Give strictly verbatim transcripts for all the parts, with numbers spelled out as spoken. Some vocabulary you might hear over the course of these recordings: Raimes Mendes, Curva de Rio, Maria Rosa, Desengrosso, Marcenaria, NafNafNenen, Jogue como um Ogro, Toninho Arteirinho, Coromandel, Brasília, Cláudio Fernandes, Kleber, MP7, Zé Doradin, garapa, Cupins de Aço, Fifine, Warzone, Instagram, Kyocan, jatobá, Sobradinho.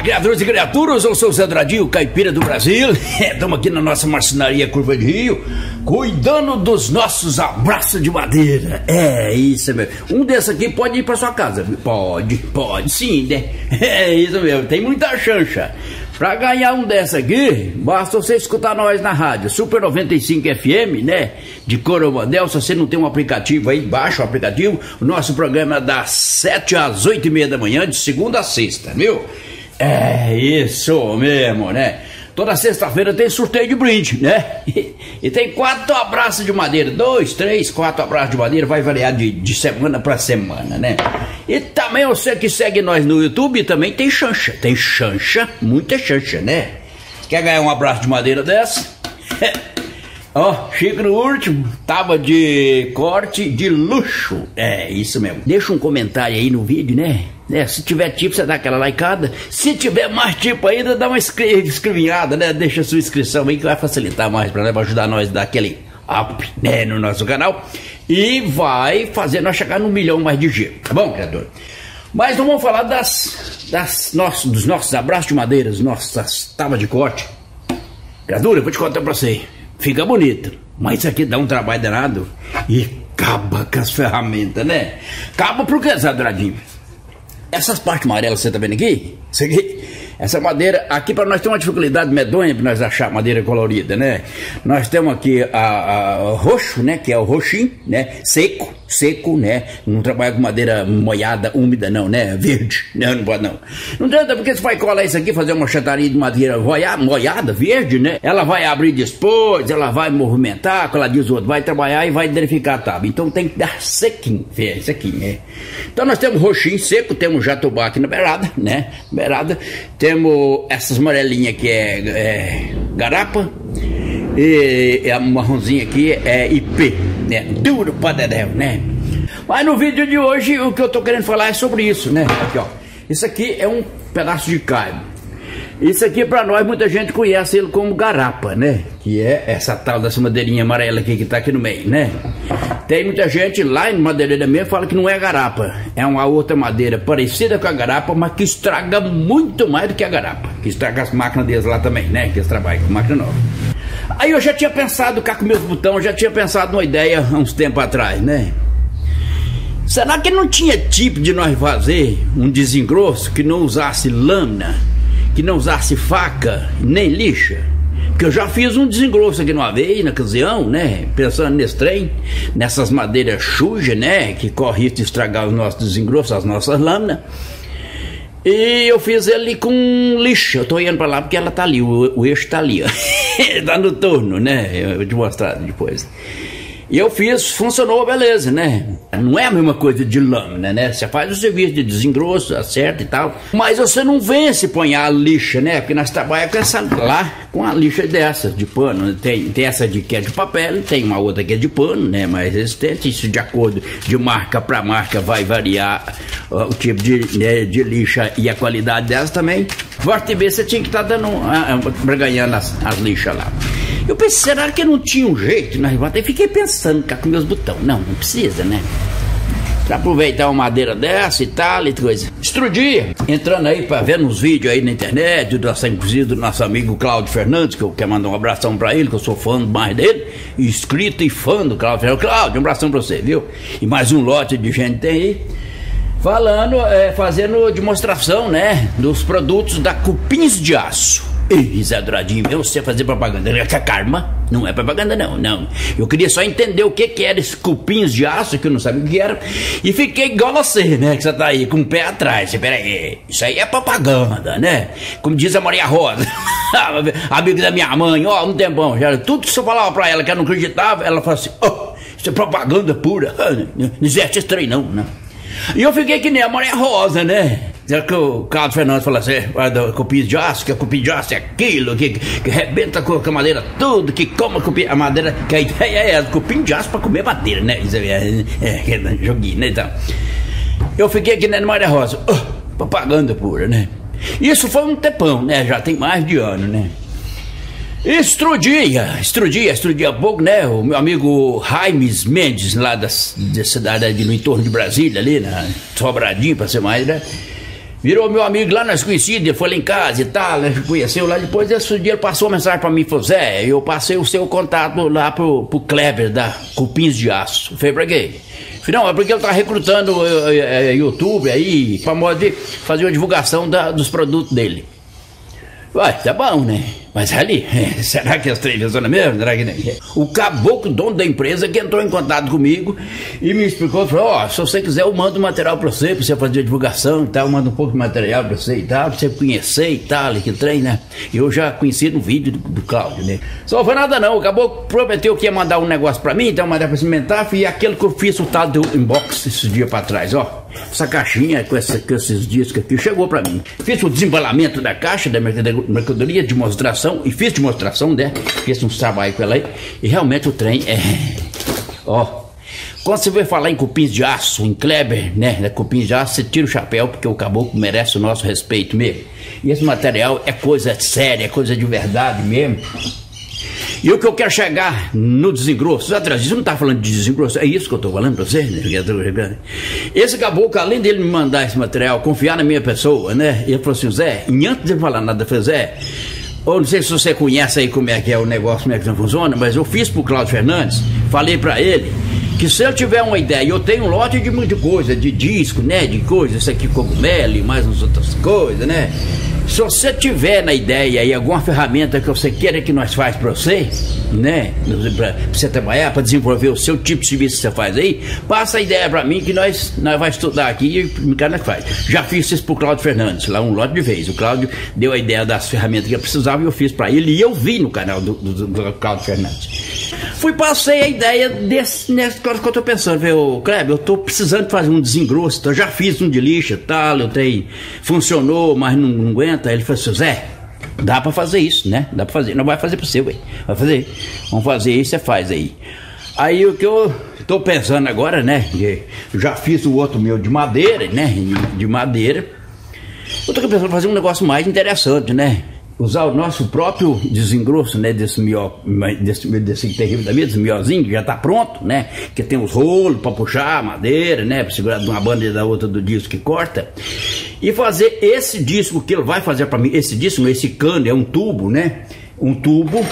Olá, criadores e criaturas, eu sou o Zé Doradin, caipira do Brasil. Estamos aqui na nossa marcenaria Curva de Rio, cuidando dos nossos abraços de madeira. É isso mesmo. Um desses aqui pode ir para sua casa. Pode, pode sim, né? É isso mesmo, tem muita chancha. Para ganhar um dessa aqui, basta você escutar nós na rádio Super noventa e cinco F M, né? De Coromandel. Se você não tem um aplicativo aí, baixa o aplicativo. O nosso programa é das sete às oito e meia da manhã, de segunda a sexta, viu? É isso mesmo, né? Toda sexta-feira tem sorteio de brinde, né? E tem quatro abraços de madeira, dois, três, quatro abraços de madeira, vai variar de, de semana para semana, né? E também você que segue nós no YouTube, também tem chancha, tem chancha, muita chancha, né? Quer ganhar um abraço de madeira dessa? Ó, oh, chega no último, tábua de corte de luxo, é isso mesmo. Deixa um comentário aí no vídeo, né? É, se tiver tipo, você dá aquela likeada. Se tiver mais tipo ainda, dá uma escrevinhada, né? Deixa a sua inscrição aí que vai facilitar mais pra, né? Pra ajudar nós a dar aquele up, né? No nosso canal. E vai fazer nós chegar num milhão mais de giro, tá bom, criador? Mas não vamos falar das, das nossos, dos nossos abraços de madeira, nossas tábuas de corte. Criador, eu vou te contar pra você. Fica bonito, mas isso aqui dá um trabalho danado e acaba com as ferramentas, né? Acaba pro que, Zé Douradinho? Essas partes amarelas que você tá vendo aqui, isso aqui, essa madeira, aqui para nós tem uma dificuldade medonha para nós achar madeira colorida, né? Nós temos aqui a, a, a roxo, né? Que é o roxinho, né? Seco, seco, né? Não trabalha com madeira molhada, úmida não, né? Verde, né? Não pode não. Não adianta porque você vai colar isso aqui, fazer uma chataria de madeira molhada, verde, né? Ela vai abrir depois, ela vai movimentar, como ela diz o outro, vai trabalhar e vai danificar a tábua. Então tem que dar sequinho, isso aqui, né? Então nós temos roxinho seco, temos jatobá aqui na beirada, né? Beirada. Temos essas amarelinhas que é, é garapa. E a marronzinha aqui é I P, né? Duro pra dedéu, né? Mas no vídeo de hoje o que eu tô querendo falar é sobre isso, né? Aqui, ó. Isso aqui é um pedaço de caibro. Isso aqui pra nós, muita gente conhece ele como garapa, né? Que é essa tal dessa madeirinha amarela aqui que tá aqui no meio, né? Tem muita gente lá em madeireira mesmo fala que não é garapa. É uma outra madeira parecida com a garapa, mas que estraga muito mais do que a garapa. Que estraga as máquinas deles lá também, né? Que eles trabalham com máquina nova. Aí eu já tinha pensado, cá com meus botões, já tinha pensado numa ideia há uns tempos atrás, né? Será que não tinha tipo de nós fazer um desengrosso que não usasse lâmina? Que não usasse faca, nem lixa. Porque eu já fiz um desengrosso aqui numa vez, na ocasião, né? Pensando nesse trem, nessas madeiras sujas, né? Que corre risco de estragar os nossos desengrossos, as nossas lâminas. E eu fiz ele com lixa. Eu tô indo pra lá porque ela tá ali, o, o eixo tá ali, ó. Tá no torno, né? Eu vou te mostrar depois. E eu fiz, funcionou, beleza, né? Não é a mesma coisa de lâmina, né? Você faz o serviço de desengrosso, acerta e tal. Mas você não vence apanhar a lixa, né? Porque nós trabalhamos com essa lá, com a lixa dessas, de pano. Tem, tem essa de que é de papel, tem uma outra que é de pano, né? Mais resistente. Isso de acordo de marca para marca vai variar ó, o tipo de, né, de lixa e a qualidade dessa também. Forte B, você tinha que estar tá dando, ah, ganhando as, as lixas lá. Eu pensei, será que não tinha um jeito? Até fiquei pensando, cara, com meus botões. Não, não precisa, né? Pra aproveitar uma madeira dessa e tal e coisa. Estrudia, entrando aí pra ver uns vídeos aí na internet, do nosso, inclusive do nosso amigo Cláudio Fernandes, que eu quero mandar um abração pra ele, que eu sou fã mais dele, inscrito e fã do Cláudio Fernandes. Cláudio, um abração pra você, viu? E mais um lote de gente tem aí. Falando, é, fazendo demonstração, né? Dos produtos da Cupins de Aço. Ei, Zé Douradinho, eu sei fazer propaganda. Karma, não é propaganda não, não. Eu queria só entender o que que era esses cupins de aço, que eu não sabia o que era. E fiquei igual a você, né, que você tá aí com o pé atrás. Peraí, isso aí é propaganda, né? Como diz a Maria Rosa, amiga da minha mãe, ó, um tempão já. Tudo que você falava pra ela que ela não acreditava, ela falava assim, oh, isso é propaganda pura. Não existe esse trem não, não. E eu fiquei que nem a Maria Rosa, né? Será que o Cláudio Fernandes fala assim, cupim de aço, que é cupim de aço é aquilo, que, que arrebenta com a madeira tudo, que coma cupim, a madeira, que a ideia é, é cupim de aço pra comer madeira, né? Isso é, é, é, é joguinho, né? Então, eu fiquei aqui na Maria Rosa, oh, propaganda pura, né? Isso foi um tempão, né? Já tem mais de ano, né? Estrudia, estrudia, estrudia pouco, né? O meu amigo Raimes Mendes, lá da, da cidade, ali, no entorno de Brasília, ali, na Sobradinho, pra ser mais, né? Virou meu amigo lá, nós conhecidos, foi lá em casa e tal, né? Conheceu lá, depois esse dia ele passou uma mensagem pra mim, falou, Zé, eu passei o seu contato lá pro, pro Kleber da Cupins de Aço. Eu falei, pra quê? Eu falei, não, é porque ele tá recrutando é, é, YouTube aí, pra modo de fazer uma divulgação da, dos produtos dele. Ué, tá bom, né? Mas ali, será que as três pessoas mesmo? Será que não? O caboclo, dono da empresa, que entrou em contato comigo e me explicou, falou, ó, oh, se você quiser eu mando material pra você, pra você fazer a divulgação e tal, eu mando um pouco de material pra você e tal, pra você conhecer e tal, que trem, né? Eu já conheci no vídeo do, do Cláudio, né? Só foi nada não, o caboclo prometeu que ia mandar um negócio pra mim, então mandar pra cimentar, e aquele que eu fiz o tal do inbox esses dias pra trás, ó. Essa caixinha com, essa, com esses discos aqui chegou pra mim. Fiz o desembalamento da caixa, da mercadoria, de mostrar e fiz demonstração, né? Fiz um trabalho com ela aí. E realmente o trem é... Ó. Quando você vai falar em Cupins de Aço, em Kleber, né? Na Cupins de Aço, você tira o chapéu, porque o caboclo merece o nosso respeito mesmo. E esse material é coisa séria, é coisa de verdade mesmo. E o que eu quero chegar no desengrosso, atrás disso, não tá falando de desengrosso, é isso que eu tô falando pra vocês, né? Esse caboclo, além dele me mandar esse material, confiar na minha pessoa, né? Ele falou assim, Zé, e antes de falar nada, eu falei, Zé, eu não sei se você conhece aí como é que é o negócio, como é que não funciona, mas eu fiz pro Cláudio Fernandes, falei pra ele que se eu tiver uma ideia, eu tenho um lote de muita coisa, de disco, né, de coisa, isso aqui cogumelo e mais umas outras coisas, né. Se você tiver na ideia aí alguma ferramenta que você queira que nós faz pra você, né, pra você trabalhar, pra desenvolver o seu tipo de serviço que você faz aí, passa a ideia pra mim que nós, nós vamos estudar aqui e o cara nós faz. Já fiz isso pro Cláudio Fernandes, lá um lote de vez. O Cláudio deu a ideia das ferramentas que eu precisava e eu fiz pra ele e eu vi no canal do, do, do Cláudio Fernandes. Fui, passei a ideia desse, nesse caso que eu tô pensando, viu, Kleber, eu tô precisando fazer um desengrosso, então eu já fiz um de lixa, tal, eu tenho, funcionou, mas não, não aguento. Aí ele falou assim, Zé, dá pra fazer isso, né? Dá pra fazer, não vai fazer pra você, ué. Vai fazer, vamos fazer isso, você faz aí. Aí o que eu tô pensando agora, né? Eu já fiz o outro meu de madeira, né? De madeira. Eu tô pensando em fazer um negócio mais interessante, né? Usar o nosso próprio desengrosso, né? Desse mió, desse, desse terrível da vida, desse miózinho que já tá pronto, né? Que tem os rolos pra puxar a madeira, né? Pra segurar de uma banda e da outra do disco que corta. E fazer esse disco que ele vai fazer pra mim, esse disco, esse cano, é um tubo, né? Um tubo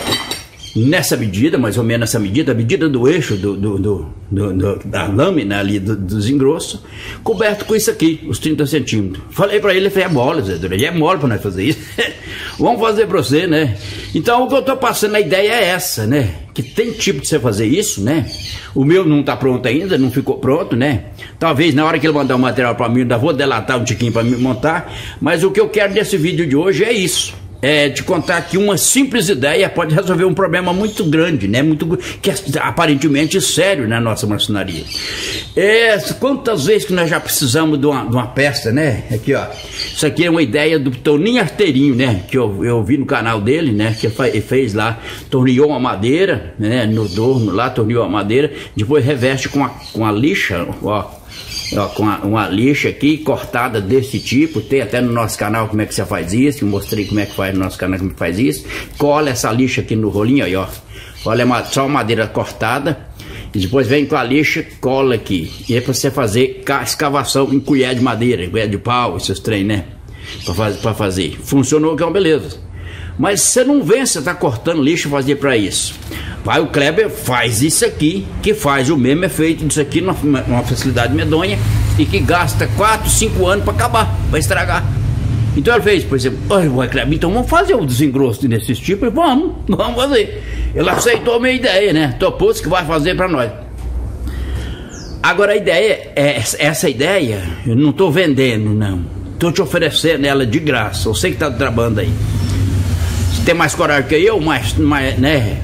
nessa medida, mais ou menos nessa medida, a medida do eixo do, do, do, do, do, da lâmina ali do, do desengrosso, coberto com isso aqui, os trinta centímetros. Falei pra ele, ele falou, é mole, Zé Doradin, é mole pra nós fazer isso. Vamos fazer pra você, né? Então o que eu tô passando, a ideia é essa, né? Que tem tipo de você fazer isso, né? O meu não tá pronto ainda, não ficou pronto, né? Talvez na hora que ele mandar o material pra mim, ainda vou delatar um tiquinho pra me montar, mas o que eu quero nesse vídeo de hoje é isso. É, te contar que uma simples ideia pode resolver um problema muito grande, né? Muito, que é aparentemente sério na nossa marcenaria. É, quantas vezes que nós já precisamos de uma, de uma peça, né? Aqui, ó. Isso aqui é uma ideia do Toninho Arteirinho, né? Que eu, eu vi no canal dele, né? Que ele fez lá, torneou uma madeira, né? No dorno lá, torneou a madeira. Depois reveste com a, com a lixa, ó. Ó, com a, uma lixa aqui, cortada desse tipo, tem até no nosso canal como é que você faz isso, eu mostrei como é que faz no nosso canal como faz isso, cola essa lixa aqui no rolinho aí, ó, olha só a madeira cortada, e depois vem com a lixa, cola aqui, e é pra você fazer escavação em colher de madeira, em colher de pau, esses trem, né, pra, faz, pra fazer, funcionou que é uma beleza. Mas você não vê, você tá cortando lixo fazer pra isso. Vai o Kleber, faz isso aqui, que faz o mesmo efeito disso aqui numa, numa facilidade medonha e que gasta quatro, cinco anos pra acabar, pra estragar. Então ele fez, por exemplo, oh, Kleber, então vamos fazer o desengrosso desses tipos, vamos, vamos fazer. Ele aceitou a minha ideia, né? Topou que vai fazer pra nós. Agora a ideia, é, essa ideia, eu não tô vendendo, não. Tô te oferecendo ela de graça, eu sei que tá trabalhando aí. Tem mais coragem que eu, mais, mais, né?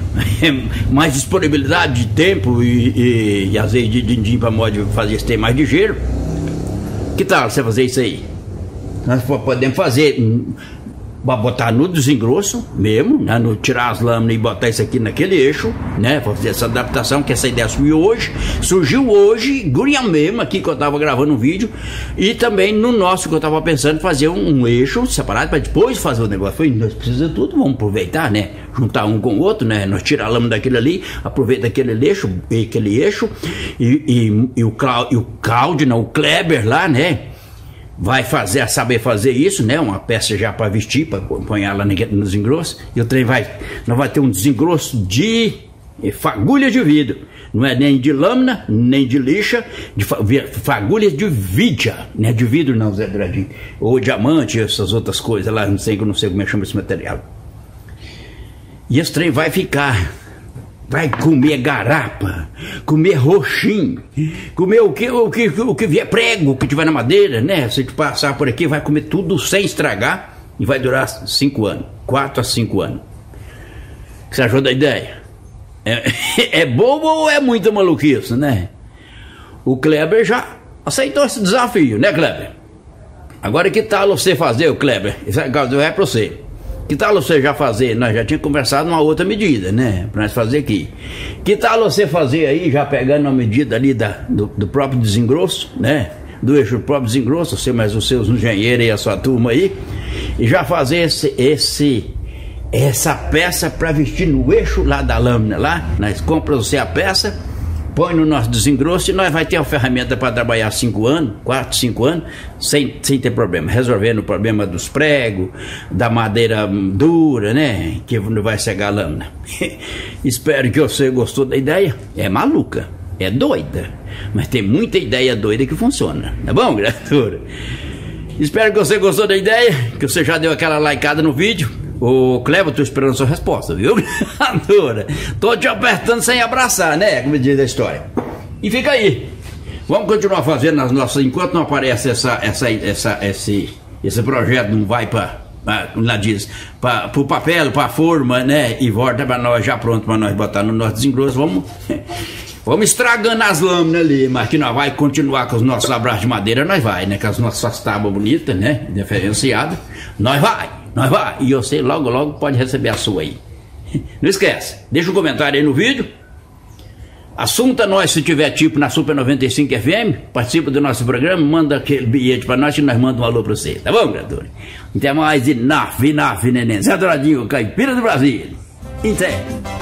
mais disponibilidade de tempo e, e, e às vezes de din-din pra modo de fazer isso, tem mais ligeiro. Que tal você fazer isso aí? Nós podemos fazer, pra botar no desengrosso mesmo, né? No, tirar as lâminas e botar isso aqui naquele eixo, né? Fazer essa adaptação, que essa ideia surgiu hoje, surgiu hoje, guria mesmo, aqui que eu tava gravando um vídeo, e também no nosso que eu tava pensando fazer um, um eixo separado para depois fazer o negócio. Falei, nós precisamos de tudo, vamos aproveitar, né? Juntar um com o outro, né? Nós tiramos a lâmina daquele ali, aproveita aquele eixo, aquele eixo, e, e, e o Cláudio, não, o Kleber lá, né? vai fazer a saber fazer isso, né? Uma peça já para vestir, para acompanhar lá no desengrosso. E o trem vai, nós vai ter um desengrosso de fagulha de vidro. Não é nem de lâmina, nem de lixa, de fa fagulhas de vidro, né? De vidro não, Zé Doradin. Ou diamante, essas outras coisas lá, não sei, não sei como é que chama esse material. E esse trem vai ficar, vai comer garapa, comer roxinho, comer o que, o que, o que vier prego, o que tiver na madeira, né? Se a gente passar por aqui, vai comer tudo sem estragar e vai durar cinco anos, quatro a cinco anos. Você achou da ideia? É, é bobo ou é muita maluquice, né? O Kleber já aceitou esse desafio, né, Kleber? Agora que tal você fazer, o Kleber? Isso é para você. Que tal você já fazer? Nós já tínhamos conversado uma outra medida, né? Pra nós fazer aqui. Que tal você fazer aí, já pegando uma medida ali da, do, do próprio desengrosso, né? Do eixo do próprio desengrosso, você mais os seus engenheiros e a sua turma aí. E já fazer esse, esse, essa peça pra vestir no eixo lá da lâmina lá. Nós compramos você a peça, põe no nosso desengrosso e nós vai ter a ferramenta para trabalhar cinco anos, quatro, cinco anos, sem, sem ter problema, resolvendo o problema dos pregos, da madeira dura, né, que não vai cegar a lâmina. Espero que você gostou da ideia. É maluca, é doida, mas tem muita ideia doida que funciona, tá bom, criatura? Espero que você gostou da ideia, que você já deu aquela likeada no vídeo. Ô, Kleber, tô esperando a sua resposta, viu? Tô te apertando sem abraçar, né? Como diz a história. E fica aí. Vamos continuar fazendo as nossas... Enquanto não aparece essa, essa, essa, esse, esse projeto, não vai para, como ela diz, para o papel, para a forma, né? E volta para nós, já pronto para nós botar no nosso desengrosso. Vamos, vamos estragando as lâminas ali, mas que nós vai continuar com os nossos abraços de madeira, nós vai, né? Com as nossas tábuas bonitas, né? Diferenciadas, nós vai. Nós vai, e você logo, logo pode receber a sua aí. Não esquece, deixa um comentário aí no vídeo. Assunta nós se tiver tipo na Super noventa e cinco F M, participa do nosso programa, manda aquele bilhete pra nós e nós mandamos um alô pra você, tá bom, criatura? Até mais e NafNafNenen, Zé Doradinho, caipira do Brasil. Até!